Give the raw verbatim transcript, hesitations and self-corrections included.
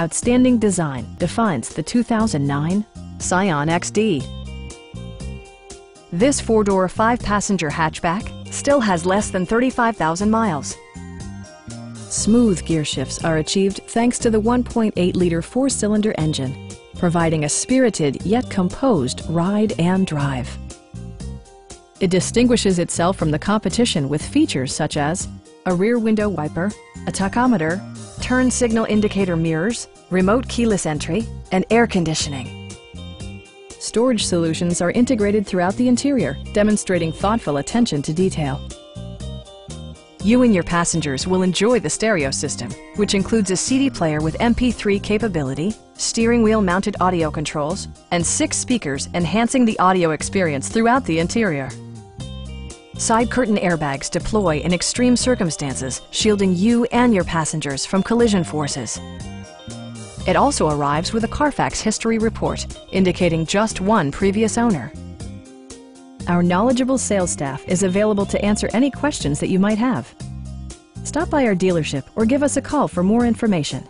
Outstanding design defines the two thousand nine Scion X D. This four-door, five-passenger hatchback still has less than thirty-five thousand miles. Smooth gear shifts are achieved thanks to the one point eight liter four-cylinder engine, providing a spirited yet composed ride and drive. It distinguishes itself from the competition with features such as a rear window wiper, a tachometer, turn signal indicator mirrors, remote keyless entry, and air conditioning. Storage solutions are integrated throughout the interior, demonstrating thoughtful attention to detail. You and your passengers will enjoy the stereo system, which includes a C D player with M P three capability, steering wheel mounted audio controls, and six speakers enhancing the audio experience throughout the interior. Side curtain airbags deploy in extreme circumstances, shielding you and your passengers from collision forces. It also arrives with a Carfax history report, indicating just one previous owner. Our knowledgeable sales staff is available to answer any questions that you might have. Stop by our dealership or give us a call for more information.